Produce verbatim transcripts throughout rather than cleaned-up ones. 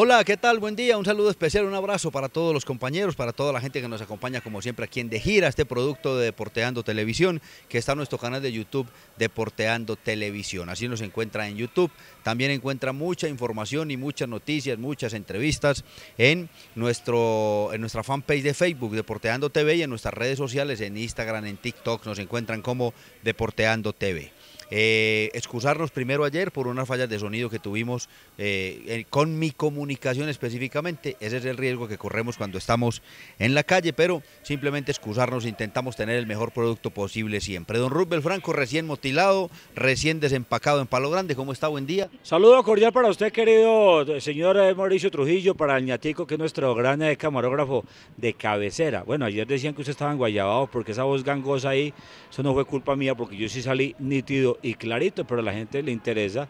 Hola, ¿qué tal? Buen día, un saludo especial, un abrazo para todos los compañeros, para toda la gente que nos acompaña como siempre aquí en De Gira, este producto de Deporteando Televisión, que está en nuestro canal de YouTube, Deporteando Televisión. Así nos encuentra en YouTube, también encuentra mucha información y muchas noticias, muchas entrevistas en, nuestro, en nuestra fanpage de Facebook, Deporteando T V, y en nuestras redes sociales, en Instagram, en TikTok, nos encuentran como Deporteando T V. Eh, excusarnos primero ayer por unas fallas de sonido que tuvimos eh, con mi comunicación específicamente. Ese es el riesgo que corremos cuando estamos en la calle, pero simplemente excusarnos, intentamos tener el mejor producto posible siempre. Don Rubén Franco, recién motilado, recién desempacado en Palo Grande, ¿cómo está? Buen día. Saludo cordial para usted, querido señor Mauricio Trujillo, para el ñatico, que es nuestro gran camarógrafo de cabecera. Bueno, ayer decían que usted estaba en Guayabao porque esa voz gangosa ahí, eso no fue culpa mía porque yo sí salí nítido y clarito, pero a la gente le interesa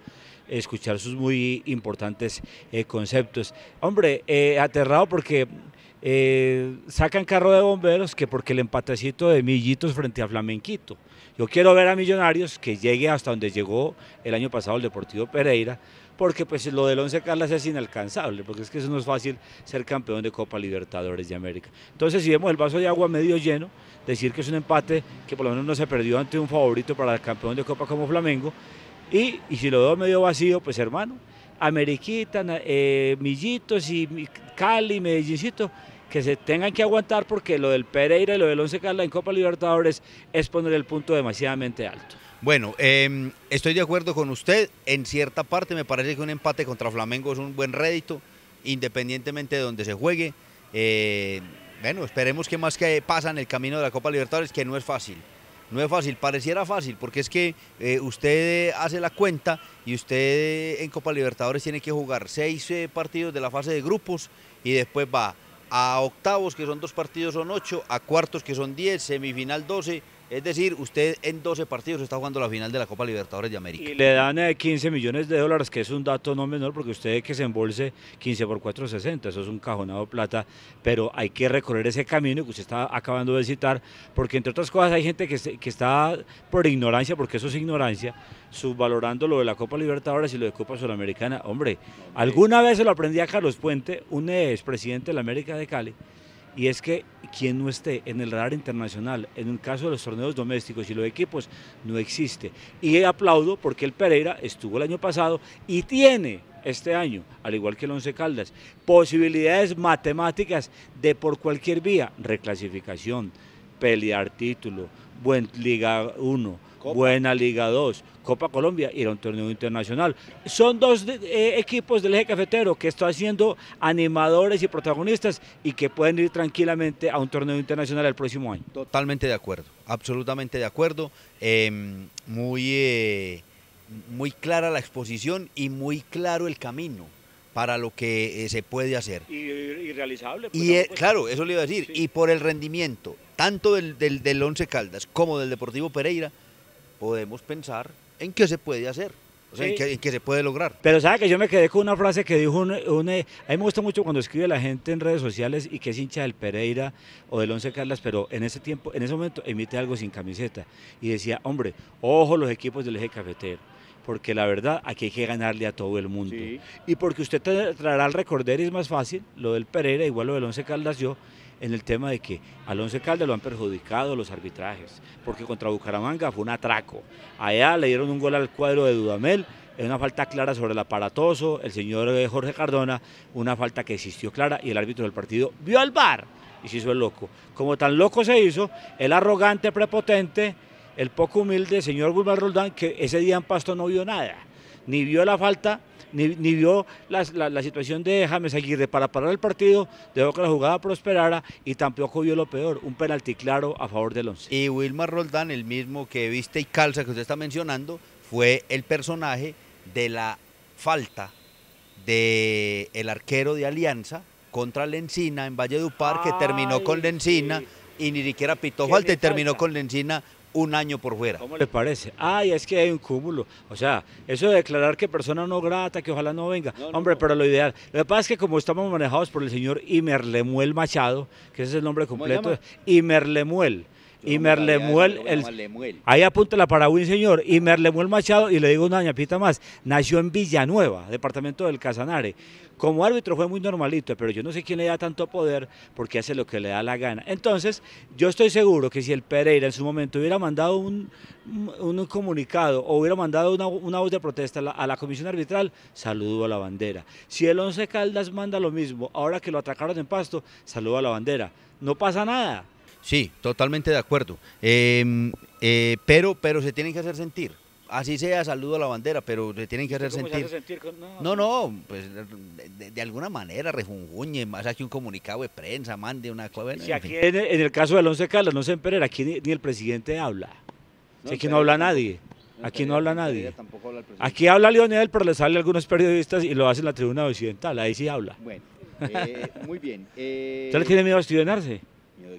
escuchar sus muy importantes eh, conceptos. Hombre, eh, aterrado porque eh, sacan carro de bomberos, que porque el empatecito de Millitos frente a Flamenquito. Yo quiero ver a Millonarios que llegue hasta donde llegó el año pasado el Deportivo Pereira, porque pues lo del Once Caldas es inalcanzable, porque es que eso no es fácil ser campeón de Copa Libertadores de América. Entonces, si vemos el vaso de agua medio lleno, decir que es un empate que por lo menos no se perdió ante un favorito para el campeón de Copa como Flamengo, y, y si lo veo medio vacío, pues hermano, Ameriquita, eh, Millitos y Cali, Medellincito, que se tengan que aguantar, porque lo del Pereira y lo del Once Caldas en Copa Libertadores es poner el punto demasiadamente alto. Bueno, eh, estoy de acuerdo con usted, en cierta parte me parece que un empate contra Flamengo es un buen rédito, independientemente de donde se juegue. Eh, bueno, esperemos que más que pasa en el camino de la Copa Libertadores, que no es fácil. No es fácil, pareciera fácil, porque es que eh, usted hace la cuenta y usted en Copa Libertadores tiene que jugar seis eh, partidos de la fase de grupos y después va a octavos, que son dos partidos, son ocho, a cuartos, que son diez, semifinal doce, es decir, usted en doce partidos está jugando la final de la Copa Libertadores de América. Y le dan eh, quince millones de dólares, que es un dato no menor, porque usted que se embolse quince por cuatro sesenta, eso es un cajonado de plata, pero hay que recorrer ese camino que usted está acabando de citar, porque entre otras cosas hay gente que, que está por ignorancia, porque eso es ignorancia, subvalorando lo de la Copa Libertadores y lo de Copa Sudamericana. Hombre, alguna vez se lo aprendí a Carlos Puente, un expresidente de la América de Cali, y es que quien no esté en el radar internacional, en el caso de los torneos domésticos y los equipos, no existe. Y aplaudo porque el Pereira estuvo el año pasado y tiene este año, al igual que el Once Caldas, posibilidades matemáticas de por cualquier vía, reclasificación, pelear título, buen Liga uno, Copa. Buena Liga dos, Copa Colombia, ir a un torneo internacional. Son dos eh, equipos del Eje Cafetero que están siendo animadores y protagonistas y que pueden ir tranquilamente a un torneo internacional el próximo año. Totalmente de acuerdo, absolutamente de acuerdo. Eh, muy, eh, muy clara la exposición y muy claro el camino para lo que eh, se puede hacer. Y, y realizable. Pues, y, eh, claro, eso le iba a decir. Sí. Y por el rendimiento, tanto del, del, del Once Caldas como del Deportivo Pereira, podemos pensar en qué se puede hacer, o sea, sí, en, qué, en qué se puede lograr. Pero sabe que yo me quedé con una frase que dijo un, un... A mí me gusta mucho cuando escribe la gente en redes sociales y que es hincha del Pereira o del Once Caldas, pero en ese tiempo, en ese momento emite algo sin camiseta y decía, hombre, ojo los equipos del Eje Cafetero, porque la verdad aquí hay que ganarle a todo el mundo. Sí. Y porque usted traerá al recorder y es más fácil lo del Pereira, igual lo del Once Caldas yo, en el tema de que al Once Caldas lo han perjudicado los arbitrajes, porque contra Bucaramanga fue un atraco, allá le dieron un gol al cuadro de Dudamel, es una falta clara sobre el aparatoso, el señor Jorge Cardona, una falta que existió clara y el árbitro del partido vio al V A R y se hizo el loco, como tan loco se hizo, el arrogante, prepotente, el poco humilde señor Wilmar Roldán, que ese día en Pasto no vio nada, ni vio la falta, Ni, ni vio la, la, la situación de James Aguirre para parar el partido, dejó que la jugada prosperara y tampoco vio lo peor, un penalti claro a favor del Once. Y Wilmar Roldán, el mismo que viste y calza que usted está mencionando, fue el personaje de la falta del arquero de Alianza contra Lencina en Valledupar, que terminó con Lencina, sí, y ni siquiera pitó falta y terminó con Lencina un año por fuera. ¿Cómo le parece? Ay, es que hay un cúmulo, o sea, eso de declarar que persona no grata, que ojalá no venga, no, no, hombre, no. Pero lo ideal, lo que pasa es que como estamos manejados por el señor Imerlemuel Machado, que ese es el nombre completo, Imerlemuel, y Merlemuel, el, Merlemuel, ahí apúntela para un señor, y Merlemuel Machado, y le digo una ñapita más, nació en Villanueva, departamento del Casanare. Como árbitro fue muy normalito, pero yo no sé quién le da tanto poder porque hace lo que le da la gana. Entonces, yo estoy seguro que si el Pereira en su momento hubiera mandado un, un comunicado o hubiera mandado una, una voz de protesta a la, a la comisión arbitral, saludo a la bandera. Si el Once Caldas manda lo mismo, ahora que lo atracaron en Pasto, saludo a la bandera. No pasa nada. Sí, totalmente de acuerdo. Eh, eh, pero, pero se tienen que hacer sentir. Así sea, saludo a la bandera, pero se tienen que hacer sentir. Se hace sentir con... No, no, no, pues de, de alguna manera refunguñe, más aquí un comunicado de prensa, mande una cosa. Si aquí en el, en el caso del Once Caldas, no sé en Pereira, aquí ni, ni el presidente habla. No, aquí no habla nadie. Aquí no habla nadie. Aquí habla Leonel, pero le salen algunos periodistas y lo hacen en la tribuna occidental, ahí sí habla. Bueno, eh, muy bien. Eh... ¿Usted le tiene miedo a estrenarse?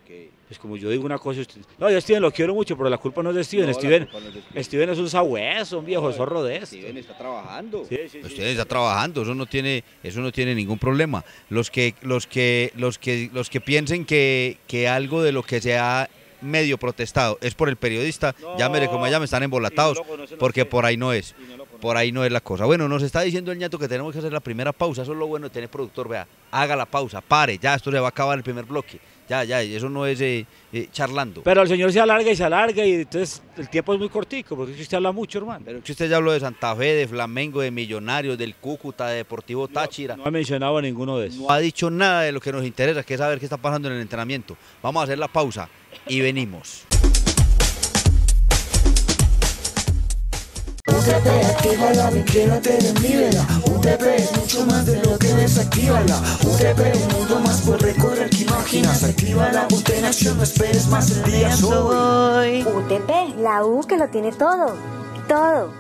Okay. Pues como yo digo una cosa, usted... no, yo a Steven lo quiero mucho, pero la culpa no es de Steven, no, Steven, no es, de Steven. Steven es un sabueso, un viejo no, zorro de esto. Steven está trabajando. Sí, sí, Steven sí, está sí. trabajando, eso no tiene, eso no tiene ningún problema. Los que, los que, los que, los que piensen que, que algo de lo que se ha medio protestado es por el periodista, no, llámele como llame, están embolatados, no porque por ahí no es, no por ahí no es la cosa. Bueno, nos está diciendo el ñato que tenemos que hacer la primera pausa, eso es lo bueno de tener productor, vea, haga la pausa, pare, ya esto se va a acabar el primer bloque. Ya, ya, eso no es eh, eh, charlando. Pero el señor se alarga y se alarga y entonces el tiempo es muy cortico, porque usted habla mucho, hermano. Pero usted ya habló de Santa Fe, de Flamengo, de Millonarios, del Cúcuta, de Deportivo Táchira. No, no ha mencionado a ninguno de esos. No ha dicho nada de lo que nos interesa, que es saber qué está pasando en el entrenamiento. Vamos a hacer la pausa y venimos. U T P, actívala, mi quédate desnívela. U T P es mucho más de lo que desactívala. U T P, un mundo más por recorrer que imaginas. Actívala, U T P, no esperes más el día soy. U T P, la U que lo tiene todo, todo.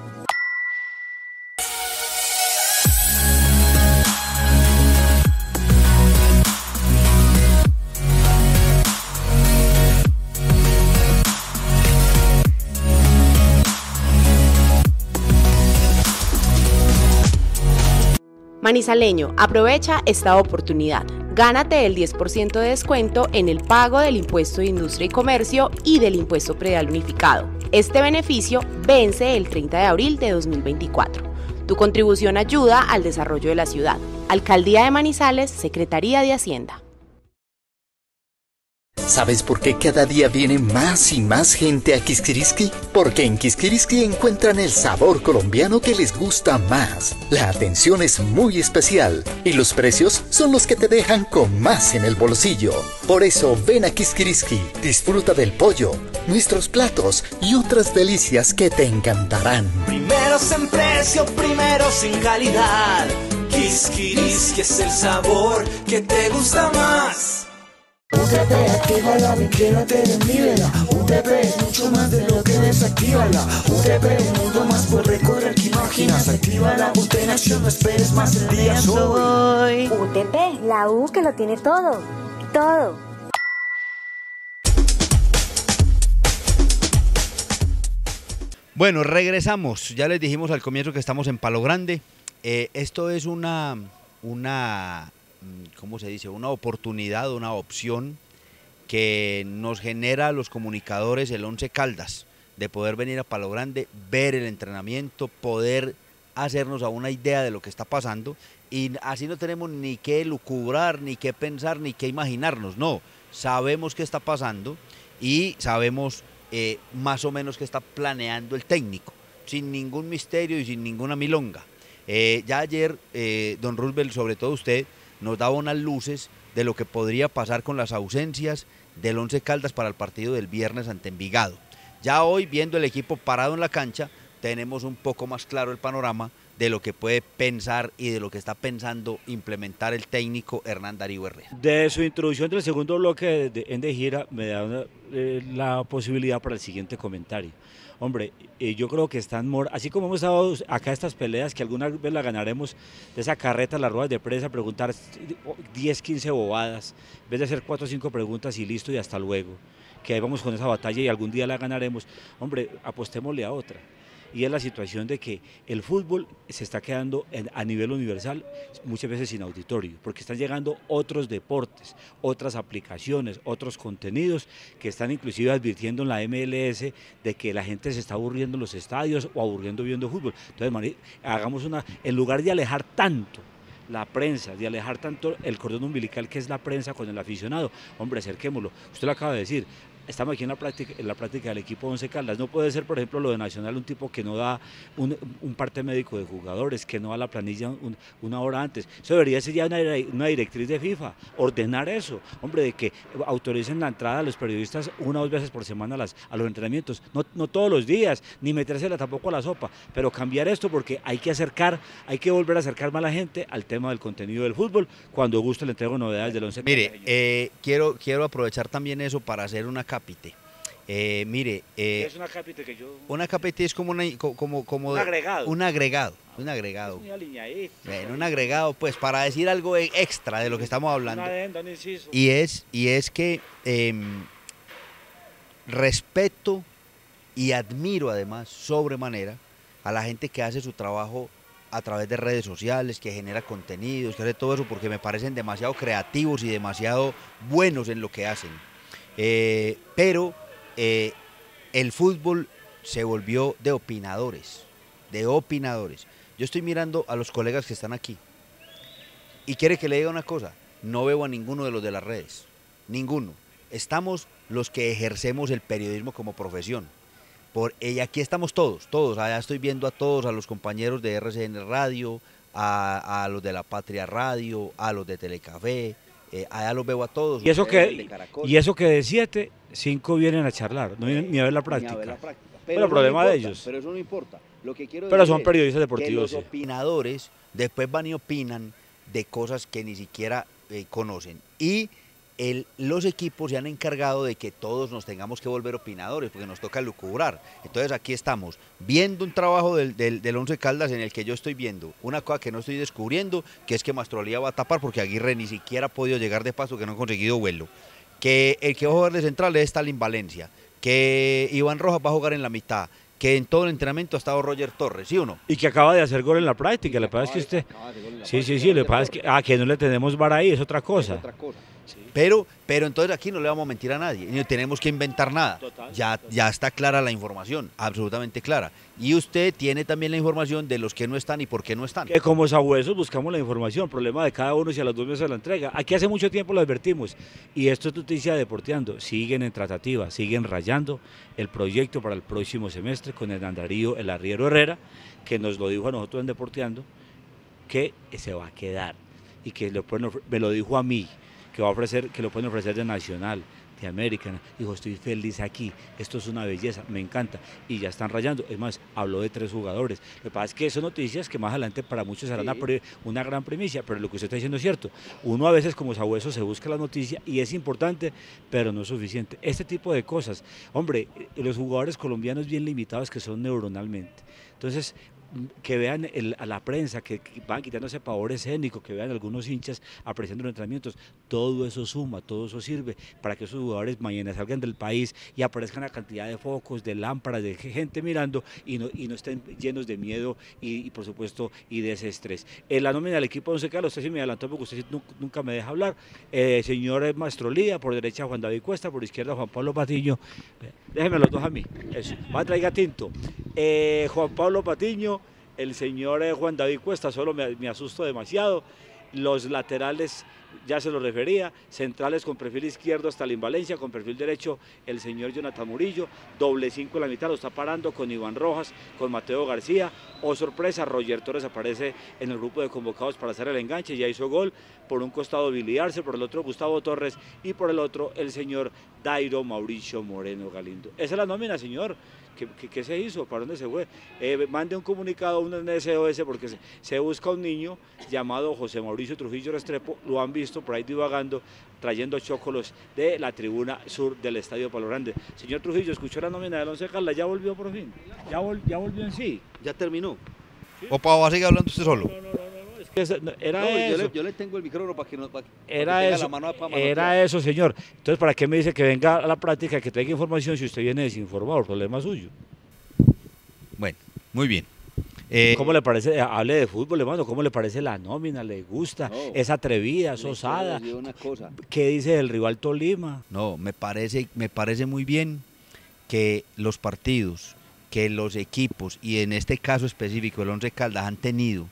Manizaleño, aprovecha esta oportunidad. Gánate el diez por ciento de descuento en el pago del impuesto de industria y comercio y del impuesto predial unificado. Este beneficio vence el treinta de abril de dos mil veinticuatro. Tu contribución ayuda al desarrollo de la ciudad. Alcaldía de Manizales, Secretaría de Hacienda. ¿Sabes por qué cada día viene más y más gente a Kiskiriski? Porque en Kiskiriski encuentran el sabor colombiano que les gusta más. La atención es muy especial y los precios son los que te dejan con más en el bolsillo. Por eso ven a Kiskiriski, disfruta del pollo, nuestros platos y otras delicias que te encantarán. Primeros en precio, primeros en calidad. Kiskiriski es el sabor que te gusta más. U T P, actívala, mi quédate desnívela. U T P es mucho más de lo que desactívala. U T P, un mundo más por recorrer que imaginas. Actívala, U T P, no esperes más el día soy. U T P, la U que lo tiene todo, todo. Bueno, regresamos. Ya les dijimos al comienzo que estamos en Palo Grande. Eh, esto es una... una ¿cómo se dice? Una oportunidad, una opción que nos genera a los comunicadores el Once Caldas, de poder venir a Palo Grande, ver el entrenamiento, poder hacernos a una idea de lo que está pasando, y así no tenemos ni que lucubrar, ni que pensar, ni que imaginarnos, no, sabemos qué está pasando y sabemos eh, más o menos qué está planeando el técnico, sin ningún misterio y sin ninguna milonga. Eh, ya ayer, eh, don Roosevelt, sobre todo usted, nos daba unas luces de lo que podría pasar con las ausencias del Once Caldas para el partido del viernes ante Envigado. Ya hoy, viendo el equipo parado en la cancha, tenemos un poco más claro el panorama de lo que puede pensar y de lo que está pensando implementar el técnico Hernán Darío Herrera. De su introducción del segundo bloque de, en de gira me da una, eh, la posibilidad para el siguiente comentario. Hombre, eh, yo creo que están, así como hemos estado acá estas peleas, que alguna vez la ganaremos, de esa carreta a las ruedas de prensa, preguntar diez, quince bobadas, en vez de hacer cuatro o cinco preguntas y listo y hasta luego, que ahí vamos con esa batalla y algún día la ganaremos. Hombre, apostémosle a otra. y es la situación de que el fútbol se está quedando en, a nivel universal muchas veces sin auditorio, porque están llegando otros deportes, otras aplicaciones, otros contenidos que están inclusive advirtiendo en la M L S de que la gente se está aburriendo en los estadios o aburriendo viendo fútbol. Entonces, hagamos una, en lugar de alejar tanto la prensa, de alejar tanto el cordón umbilical que es la prensa con el aficionado, hombre, acerquémoslo. Usted lo acaba de decir, estamos aquí en la práctica, en la práctica del equipo Once Caldas. No puede ser, por ejemplo, lo de Nacional, un tipo que no da un, un parte médico de jugadores, que no da la planilla un, una hora antes. Eso debería ser ya una, una directriz de FIFA, ordenar eso, hombre, de que autoricen la entrada a los periodistas una o dos veces por semana a, las, a los entrenamientos, no, no todos los días, ni metérsela tampoco a la sopa, pero cambiar esto, porque hay que acercar, hay que volver a acercar más a la gente al tema del contenido del fútbol. Cuando guste le entrego novedades del Once Caldas. Mire, eh, quiero, quiero aprovechar también eso para hacer una cápite. Eh, mire, eh, ¿qué es una cápite? Que yo... Una cápite es como, una, como, como un agregado. Un agregado. Un agregado. Una bueno, un agregado, pues, para decir algo extra de lo que estamos hablando. Una adenda, un inciso. Y es, y es que eh, respeto y admiro además sobremanera a la gente que hace su trabajo a través de redes sociales, que genera contenidos, que hace todo eso, porque me parecen demasiado creativos y demasiado buenos en lo que hacen. Eh, pero eh, el fútbol se volvió de opinadores, de opinadores. Yo estoy mirando a los colegas que están aquí y quiere que le diga una cosa, no veo a ninguno de los de las redes, ninguno. Estamos los que ejercemos el periodismo como profesión. Por, y aquí estamos todos, todos, allá estoy viendo a todos, a los compañeros de R C N Radio, a, a los de La Patria Radio, a los de Telecafé. Eh, allá los veo a todos. Y eso que, y eso que de siete, cinco vienen a charlar, no vienen ni a ver la práctica. Ver la práctica. Pero, pero el problema no importa, de ellos. Pero eso no importa. Lo que quiero pero decir son periodistas deportivos. Que los opinadores después van y opinan de cosas que ni siquiera eh, conocen. Y el, los equipos se han encargado de que todos nos tengamos que volver opinadores, porque nos toca lucubrar. Entonces aquí estamos viendo un trabajo del, del, del Once Caldas en el que yo estoy viendo una cosa que no estoy descubriendo, que es que Mastrolía va a tapar porque Aguirre ni siquiera ha podido llegar de paso, que no ha conseguido vuelo, que el que va a jugar de central es tal Invalencia, que Iván Rojas va a jugar en la mitad, que en todo el entrenamiento ha estado Roger Torres, ¿sí o no? Y que acaba de hacer gol en la práctica, le pasa que usted... Sí, sí, sí, le pasa que... Ah, que no le tenemos bar ahí, es otra cosa. Es otra cosa. Sí. Pero, pero entonces aquí no le vamos a mentir a nadie, ni tenemos que inventar nada. Total, ya, total. Ya está clara la información, absolutamente clara. Y usted tiene también la información de los que no están y por qué no están. Que como sabuesos buscamos la información, problema de cada uno si a las dos meses la entrega. Aquí hace mucho tiempo lo advertimos, y esto es noticia de Deporteando, siguen en tratativa, siguen rayando el proyecto para el próximo semestre con Hernán Darío, el arriero Herrera, que nos lo dijo a nosotros en Deporteando, que se va a quedar, y que lo, me lo dijo a mí, que va a ofrecer, que lo pueden ofrecer de Nacional, de American. Dijo, estoy feliz aquí, esto es una belleza, me encanta. Y ya están rayando. Es más, habló de tres jugadores. Lo que pasa es que son noticias que más adelante para muchos serán sí. una gran primicia, pero lo que usted está diciendo es cierto. Uno a veces como sabueso se busca la noticia y es importante, pero no es suficiente. Este tipo de cosas, hombre, los jugadores colombianos bien limitados que son neuronalmente. Entonces, que vean el, a la prensa, que, que van quitándose pavor escénico, que vean algunos hinchas apreciando los entrenamientos, todo eso suma, todo eso sirve para que esos jugadores mañana salgan del país y aparezcan la cantidad de focos, de lámparas, de gente mirando y no, y no estén llenos de miedo y, y por supuesto y de ese estrés. En la nómina del equipo Once Caldas, usted sí me adelantó porque usted nunca me deja hablar, eh, señor Mastrolía, por derecha Juan David Cuesta, por izquierda Juan Pablo Patiño, déjenme los dos a mí, eso, va a traer tinto, eh, Juan Pablo Patiño, el señor Juan David Cuesta, solo me, me asusto demasiado. Los laterales, ya se lo refería, centrales con perfil izquierdo hasta la Invalencia, con perfil derecho el señor Jonathan Murillo, doble cinco en la mitad, lo está parando con Iván Rojas, con Mateo García. Oh sorpresa, Roger Torres aparece en el grupo de convocados para hacer el enganche, ya hizo gol, por un costado biliarse, por el otro Gustavo Torres y por el otro el señor Dairo Mauricio Moreno Galindo. Esa es la nómina, señor. ¿Qué, qué, ¿Qué se hizo? ¿Para dónde se fue? Eh, mande un comunicado, un S O S, porque se, se busca un niño llamado José Mauricio Trujillo Restrepo, lo han visto por ahí divagando, trayendo chócolos de la tribuna sur del estadio Palo Grande. Señor Trujillo, escuchó la nómina del Once Caldas, ya volvió por fin, ya, vol, ya volvió en sí. Ya terminó. ¿Sí? ¿Opa, va a seguir hablando usted solo? No, no, no. Era no, eso. Yo, le, yo le tengo el micrófono para que no para, para era que eso, la mano, para era eso, señor. Entonces, ¿para qué me dice que venga a la práctica, que traiga información si usted viene desinformado? El problema es suyo. Bueno, Muy bien. Eh, ¿Cómo le parece? Hable de fútbol, hermano. ¿Cómo le parece la nómina? ¿Le gusta? No, ¿es atrevida? ¿Es osada? Una cosa. ¿Qué dice del rival Tolima? No, me parece, me parece muy bien que los partidos, que los equipos, y en este caso específico el Once Caldas, han tenido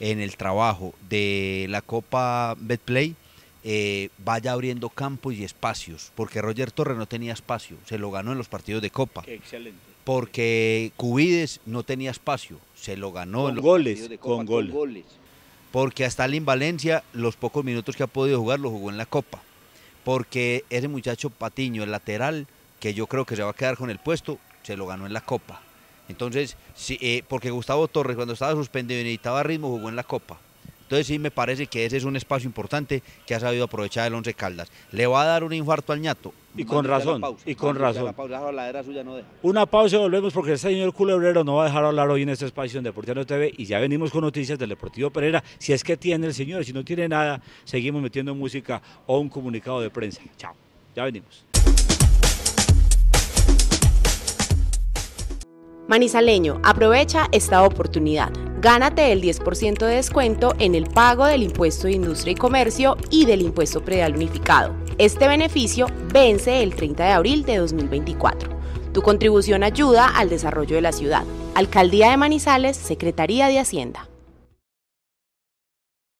en el trabajo de la Copa Betplay, eh, vaya abriendo campos y espacios, porque Roger Torres no tenía espacio, se lo ganó en los partidos de Copa. Qué excelente. Porque Cubides no tenía espacio, se lo ganó con en los goles, partidos de Copa, con, con goles. Porque hasta el Invalencia, los pocos minutos que ha podido jugar, lo jugó en la Copa. Porque ese muchacho Patiño, el lateral, que yo creo que se va a quedar con el puesto, se lo ganó en la Copa. Entonces, sí, eh, porque Gustavo Torres, cuando estaba suspendido y necesitaba ritmo, jugó en la Copa. Entonces sí me parece que ese es un espacio importante que ha sabido aprovechar el Once Caldas. Le va a dar un infarto al ñato. Y con razón, y con razón. Una pausa y volvemos, porque este señor Culebrero no va a dejar hablar hoy en este espacio en Deporteando T V, y ya venimos con noticias del Deportivo Pereira. Si es que tiene el señor, si no tiene nada, seguimos metiendo música o un comunicado de prensa. Chao, ya venimos. Manizaleño, aprovecha esta oportunidad. Gánate el diez por ciento de descuento en el pago del impuesto de industria y comercio y del impuesto predial unificado. Este beneficio vence el treinta de abril de dos mil veinticuatro. Tu contribución ayuda al desarrollo de la ciudad. Alcaldía de Manizales, Secretaría de Hacienda.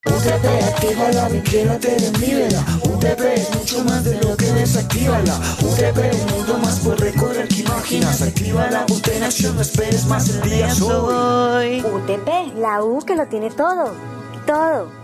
U T P, actívala, vinquérate, desnívela. U T P es mucho más de lo que ves, actívala. U T P, un mundo más por recorrer que imaginas. Actívala, U T P Nación, no esperes más, el día soy. U T P, la U que lo tiene todo, todo.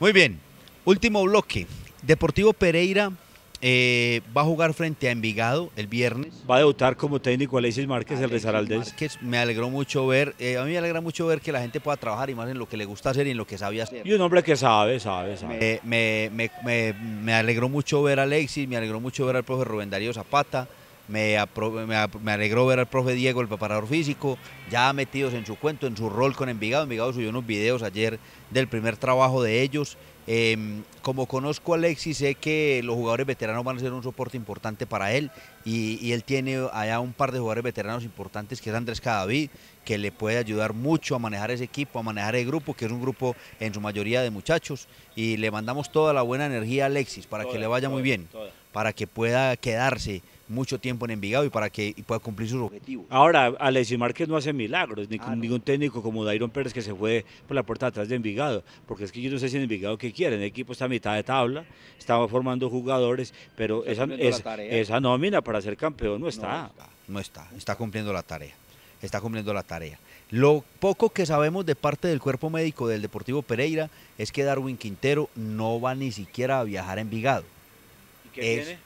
Muy bien, último bloque. Deportivo Pereira eh, va a jugar frente a Envigado el viernes. Va a debutar como técnico Alexis Márquez, Alexis el rezaraldés. Márquez, me alegró mucho ver, eh, a mí me alegra mucho ver que la gente pueda trabajar y más en lo que le gusta hacer y en lo que sabía hacer. Y un hombre que sabe, sabe, sabe. Eh, me, me, me, me alegró mucho ver a Alexis, me alegró mucho ver al profe Rubén Darío Zapata. Me, me, me alegró ver al profe Diego, el preparador físico, ya metidos en su cuento, en su rol con Envigado. Envigado subió unos videos ayer del primer trabajo de ellos. Eh, como conozco a Alexis, sé que los jugadores veteranos van a ser un soporte importante para él, y, y él tiene allá un par de jugadores veteranos importantes, que es Andrés Cadavid, que le puede ayudar mucho a manejar ese equipo, a manejar el grupo, que es un grupo en su mayoría de muchachos, y le mandamos toda la buena energía a Alexis para toda, que le vaya toda, muy bien, toda. para que pueda quedarse mucho tiempo en Envigado y para que y pueda cumplir sus objetivos. Ahora, Alexis Márquez no hace milagros, ni ah, con no. ningún técnico como Dairon Pérez, que se fue por la puerta de atrás de Envigado, porque es que yo no sé si en Envigado qué quieren. El equipo está a mitad de tabla, estaba formando jugadores, pero esa, esa, esa nómina para ser campeón no está. no está. No está, está cumpliendo la tarea, está cumpliendo la tarea. Lo poco que sabemos de parte del cuerpo médico del Deportivo Pereira es que Darwin Quintero no va ni siquiera a viajar a Envigado. ¿Y qué es, tiene?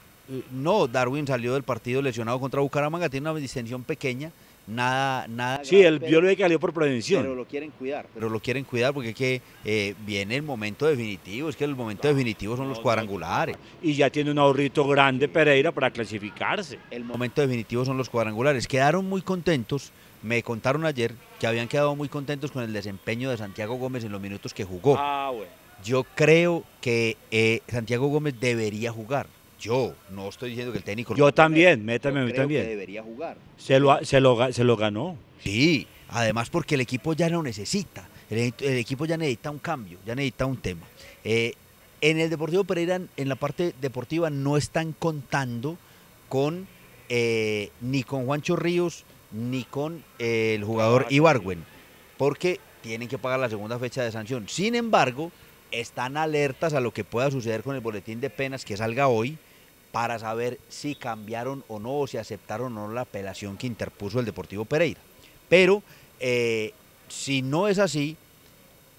No, Darwin salió del partido lesionado contra Bucaramanga, tiene una distensión pequeña, nada, nada. Sí, el biólogo que salió por prevención. Pero lo quieren cuidar. Pero, pero lo quieren cuidar porque es que eh, viene el momento definitivo, es que el momento no, definitivo son no, los cuadrangulares. Y ya tiene un ahorrito grande Pereira para clasificarse. El momento definitivo son los cuadrangulares. Quedaron muy contentos, me contaron ayer que habían quedado muy contentos con el desempeño de Santiago Gómez en los minutos que jugó. Ah, bueno. Yo creo que eh, Santiago Gómez debería jugar. Yo no estoy diciendo que el técnico... Yo también, métame, yo también. Que debería jugar. Se lo, se, lo, se lo ganó. Sí, además porque el equipo ya lo necesita. El, el equipo ya necesita un cambio, ya necesita un tema. Eh, en el Deportivo Pereira, en la parte deportiva, no están contando con eh, ni con Juancho Ríos, ni con eh, el jugador Ibargüen, porque tienen que pagar la segunda fecha de sanción. Sin embargo, están alertas a lo que pueda suceder con el boletín de penas que salga hoy, para saber si cambiaron o no, o si aceptaron o no la apelación que interpuso el Deportivo Pereira. Pero eh, si no es así,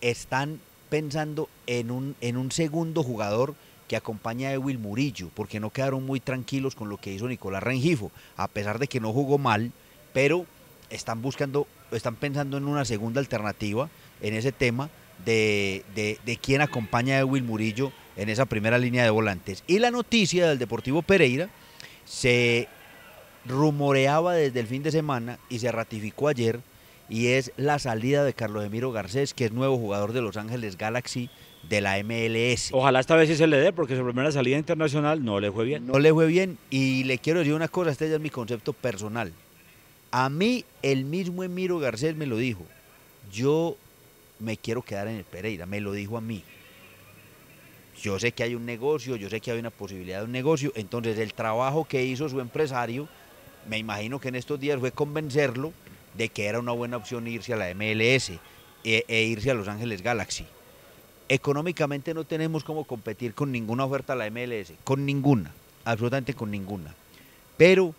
están pensando en un, en un segundo jugador que acompaña a Evil Murillo, porque no quedaron muy tranquilos con lo que hizo Nicolás Rengifo, a pesar de que no jugó mal, pero están buscando, están pensando en una segunda alternativa en ese tema de, de, de quién acompaña a Evil Murillo en esa primera línea de volantes. Y la noticia del Deportivo Pereira se rumoreaba desde el fin de semana y se ratificó ayer, y es la salida de Carlos Emiro Garcés, que es nuevo jugador de Los Ángeles Galaxy de la M L S. Ojalá esta vez sí se le dé, porque su primera salida internacional no le fue bien. No le fue bien, y le quiero decir una cosa, este ya es mi concepto personal. A mí el mismo Emiro Garcés me lo dijo, yo me quiero quedar en el Pereira, me lo dijo a mí. Yo sé que hay un negocio, yo sé que hay una posibilidad de un negocio, entonces el trabajo que hizo su empresario, me imagino que en estos días fue convencerlo de que era una buena opción irse a la M L S e, e irse a Los Ángeles Galaxy. Económicamente no tenemos cómo competir con ninguna oferta a la M L S, con ninguna, absolutamente con ninguna. Pero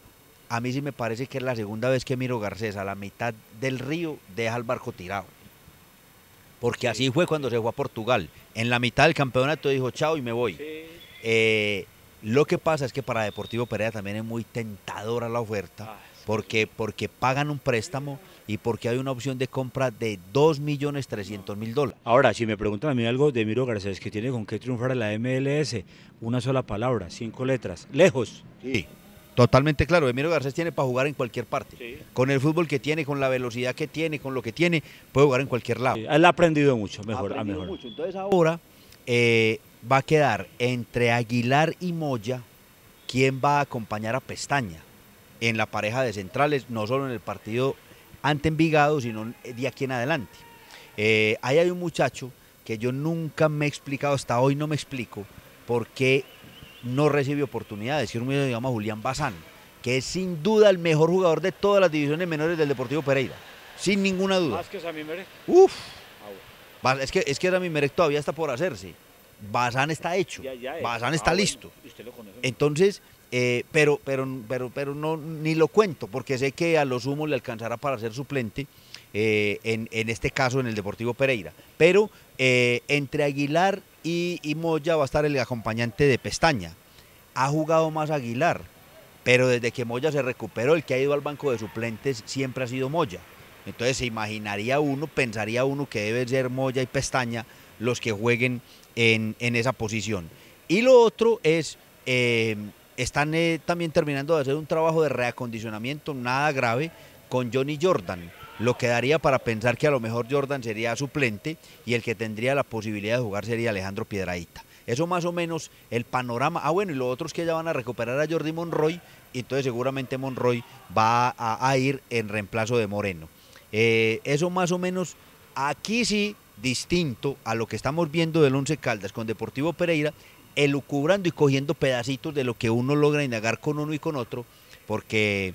a mí sí me parece que es la segunda vez que Emiro Garcés a la mitad del río deja el barco tirado. Porque así fue cuando se fue a Portugal. En la mitad del campeonato dijo chao y me voy. Eh, lo que pasa es que para Deportivo Pereira también es muy tentadora la oferta. Porque, porque pagan un préstamo y porque hay una opción de compra de dos millones trescientos mil dólares. Ahora, si me preguntan a mí algo de Emiro Garcés, que tiene con qué triunfar en la M L S, una sola palabra, cinco letras, lejos. Sí, totalmente claro, Emiro Garcés tiene para jugar en cualquier parte. Sí. Con el fútbol que tiene, con la velocidad que tiene, con lo que tiene, puede jugar en cualquier lado. Sí, él ha aprendido mucho, mejor. Ha aprendido mucho. Entonces ahora eh, va a quedar entre Aguilar y Moya, ¿quién va a acompañar a Pestaña? En la pareja de centrales, no solo en el partido ante Envigado, sino de aquí en adelante. Eh, ahí hay un muchacho que yo nunca me he explicado, hasta hoy no me explico, por qué no recibe oportunidades, que es un medio que se llama Julián Bazán, que es sin duda el mejor jugador de todas las divisiones menores del Deportivo Pereira, sin ninguna duda. ¿Más que Sami Merek? Uf, es que, es que Sami Merek todavía está por hacerse, Bazán está hecho, ya, ya es. Bazán está ah, listo. Bueno, entonces... Eh, pero pero, pero, pero no, ni lo cuento, porque sé que a lo sumo le alcanzará para ser suplente, eh, en, en este caso en el Deportivo Pereira. Pero eh, entre Aguilar y, y Moya va a estar el acompañante de Pestaña. Ha jugado más Aguilar, pero desde que Moya se recuperó, el que ha ido al banco de suplentes siempre ha sido Moya. Entonces se imaginaría uno, pensaría uno que debe ser Moya y Pestaña los que jueguen en, en esa posición. Y lo otro es... Eh, Están eh, también terminando de hacer un trabajo de reacondicionamiento, nada grave, con Johnny Jordan. Lo que daría para pensar que a lo mejor Jordan sería suplente y el que tendría la posibilidad de jugar sería Alejandro Piedrahita. Eso más o menos el panorama. Ah, bueno, y lo otro es que ya van a recuperar a Jordi Monroy, y entonces seguramente Monroy va a, a ir en reemplazo de Moreno. Eh, eso más o menos aquí sí, distinto a lo que estamos viendo del Once Caldas con Deportivo Pereira, elucubrando y cogiendo pedacitos de lo que uno logra indagar con uno y con otro, porque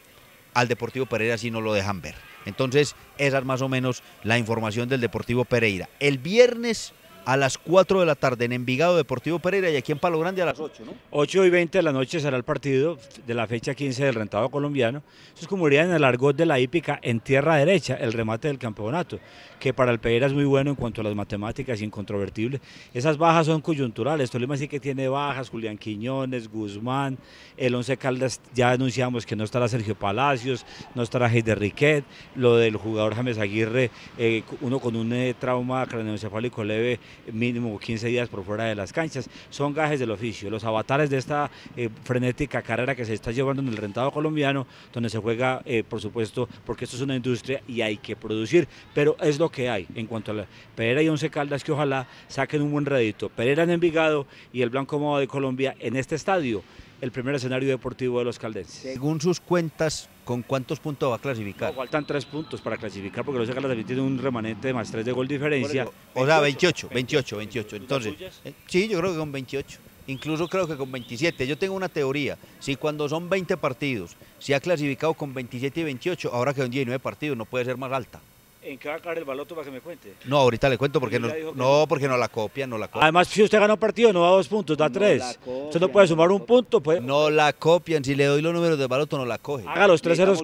al Deportivo Pereira sí no lo dejan ver. Entonces esa es más o menos la información del Deportivo Pereira. El viernes a las cuatro de la tarde en Envigado, Deportivo Pereira, y aquí en Palo Grande a las ocho, ¿no? ocho y veinte de la noche será el partido de la fecha quince del rentado colombiano. Eso es como dirían en el argot de la hípica, en tierra derecha, el remate del campeonato, que para el Pereira es muy bueno en cuanto a las matemáticas, incontrovertible. Esas bajas son coyunturales, Tolima sí que tiene bajas, Julián Quiñones, Guzmán, el Once Caldas ya anunciamos que no estará Sergio Palacios, no estará Heider Riquet, lo del jugador James Aguirre, eh, uno con un eh, trauma craneoencefálico leve, mínimo quince días por fuera de las canchas. Son gajes del oficio, los avatares de esta eh, frenética carrera que se está llevando en el rentado colombiano, donde se juega, eh, por supuesto, porque esto es una industria y hay que producir, pero es lo que hay en cuanto a la Pereira y Once Caldas, que ojalá saquen un buen rédito. Pereira en Envigado y el Blanco Mao de Colombia en este estadio, el primer escenario deportivo de los caldenses. Según sus cuentas, ¿con cuántos puntos va a clasificar? No, faltan tres puntos para clasificar, porque los de Caldas tienen un remanente de más tres de gol diferencia. Eso, o sea, veintiocho, veintiocho, veintiocho. Entonces, eh, sí, yo creo que con veintiocho. Incluso creo que con veintisiete. Yo tengo una teoría. Si cuando son veinte partidos se ha clasificado con veintisiete y veintiocho, ahora que son diecinueve partidos, no puede ser más alta. ¿En qué va a caer el baloto para que me cuente? No, ahorita le cuento, porque no, no, porque no la copian, no la copian. Además, si usted gana un partido, no da dos puntos, da no tres. Copia, usted no puede sumar un punto, pues. No la copian, si le doy los números del baloto, no la coge. Haga los tres ceros,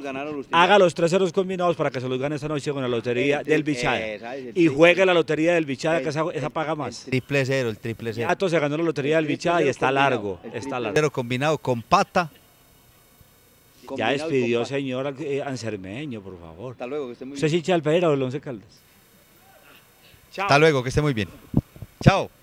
haga los tres ceros combinados para que se los gane esta noche con la lotería el, del Bichada. Es, y juegue la lotería del Bichada, el, que esa, esa paga más. El triple cero, el triple cero. Gato se ganó la lotería del Bichada y está largo, está largo. Cero combinado con pata. Ya despidió, señor eh, Ansermeño, por favor. Hasta luego, que esté muy bien. ¿Usted es hincha del Pereira o del Once Caldas? Chao. Hasta luego, que esté muy bien. Chao.